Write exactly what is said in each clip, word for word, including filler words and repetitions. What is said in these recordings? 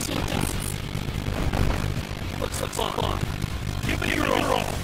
to the dust. Looks like fun. Give me your roll. What?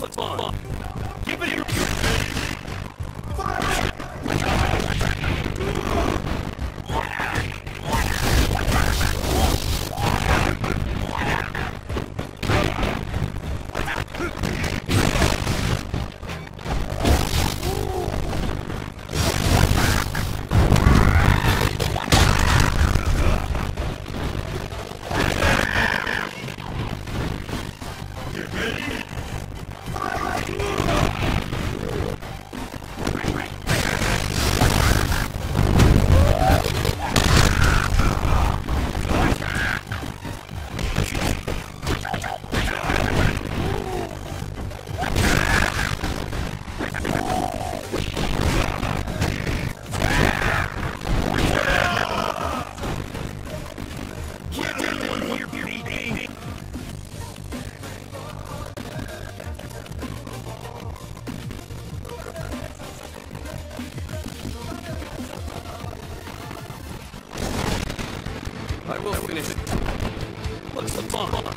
What's the fun? Give it your fire! I will finish it. What's the fun?